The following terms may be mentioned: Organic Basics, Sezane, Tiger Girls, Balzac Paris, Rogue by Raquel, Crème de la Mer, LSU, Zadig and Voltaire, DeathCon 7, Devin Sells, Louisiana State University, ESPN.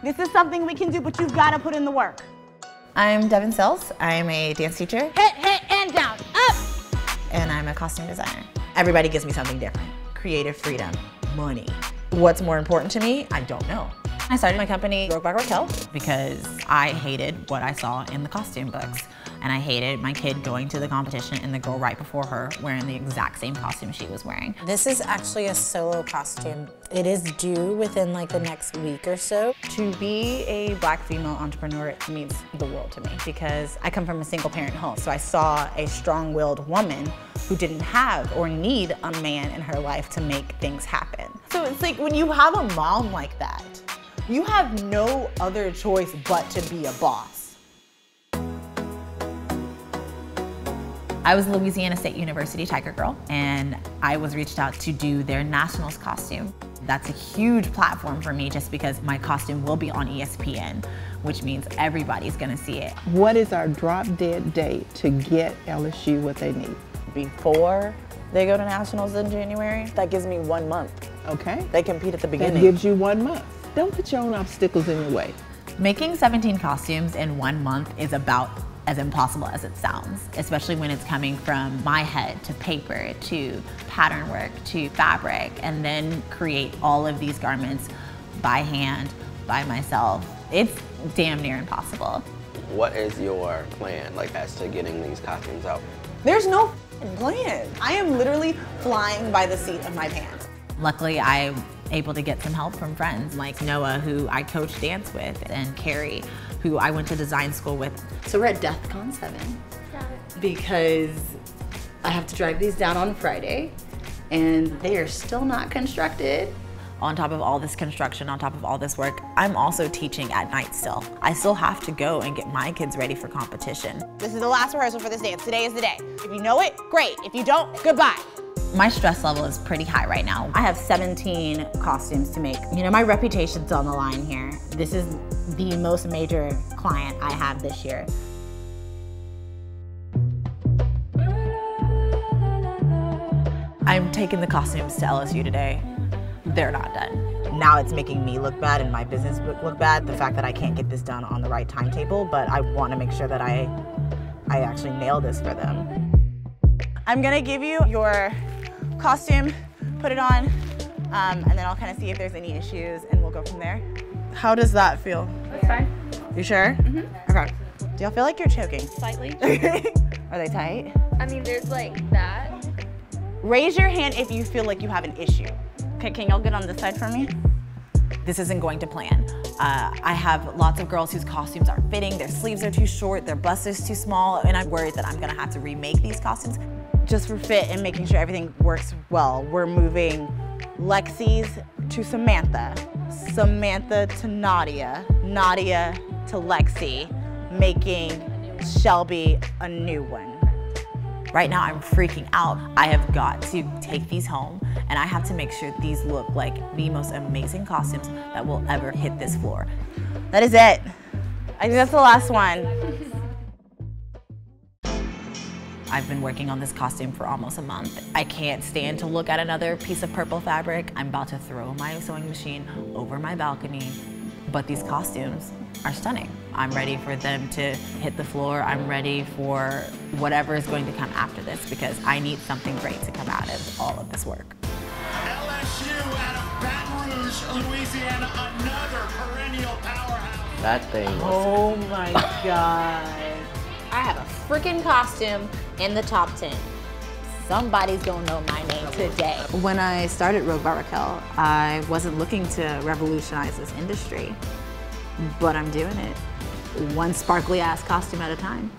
This is something we can do, but you've got to put in the work. I'm Devin Sells. I'm a dance teacher. Hit, hit, and down, up! And I'm a costume designer. Everybody gives me something different. Creative freedom, money. What's more important to me? I don't know. I started my company, Rogue by Raquel, because I hated what I saw in the costume books. And I hated my kid going to the competition and the girl right before her wearing the exact same costume she was wearing. This is actually a solo costume. It is due within like the next week or so. To be a black female entrepreneur means the world to me because I come from a single parent home. So I saw a strong-willed woman who didn't have or need a man in her life to make things happen. So it's like when you have a mom like that, you have no other choice but to be a boss. I was Louisiana State University Tiger Girl, and I was reached out to do their Nationals costume. That's a huge platform for me just because my costume will be on ESPN, which means everybody's gonna see it. What is our drop-dead date to get LSU what they need? Before they go to Nationals in January, that gives me 1 month. Okay. They compete at the beginning. That gives you 1 month. Don't put your own obstacles in your way. Making 17 costumes in 1 month is about as impossible as it sounds, especially when it's coming from my head to paper, to pattern work, to fabric, and then create all of these garments by hand, by myself. It's damn near impossible. What is your plan, like, as to getting these costumes out? There's no plan. I am literally flying by the seat of my pants. Luckily, I'm able to get some help from friends like Noah, who I coach dance with, and Carrie, who I went to design school with. So we're at DeathCon 7 because I have to drive these down on Friday and they are still not constructed. On top of all this construction, on top of all this work, I'm also teaching at night still. I still have to go and get my kids ready for competition. This is the last rehearsal for this dance. Today is the day. If you know it, great. If you don't, goodbye. My stress level is pretty high right now. I have 17 costumes to make. You know, my reputation's on the line here. This is the most major client I have this year. I'm taking the costumes to LSU today. They're not done. Now it's making me look bad and my business look bad, the fact that I can't get this done on the right timetable, but I want to make sure that I actually nail this for them. I'm gonna give you your costume, put it on, and then I'll kind of see if there's any issues and we'll go from there. How does that feel? That's fine. You sure? Mm-hmm. Okay. Do y'all feel like you're choking? Slightly. Are they tight? I mean, there's like that. Raise your hand if you feel like you have an issue. Okay, can y'all get on this side for me? This isn't going to plan. I have lots of girls whose costumes aren't fitting, their sleeves are too short, their bust is too small, and I'm worried that I'm gonna have to remake these costumes. Just for fit and making sure everything works well. We're moving Lexi's to Samantha, Samantha to Nadia, Nadia to Lexi, making Shelby a new one. Right now I'm freaking out. I have got to take these home and I have to make sure these look like the most amazing costumes that will ever hit this floor. That is it. I think that's the last one. I've been working on this costume for almost a month. I can't stand to look at another piece of purple fabric. I'm about to throw my sewing machine over my balcony, but these costumes are stunning. I'm ready for them to hit the floor. I'm ready for whatever is going to come after this because I need something great to come out of all of this work. LSU out of Baton Rouge, Louisiana, another perennial powerhouse. That thing was... Oh my God. I have a freaking costume in the top 10. Somebody's gonna know my name today. When I started Rogue by Raquel, I wasn't looking to revolutionize this industry, but I'm doing it. One sparkly ass costume at a time.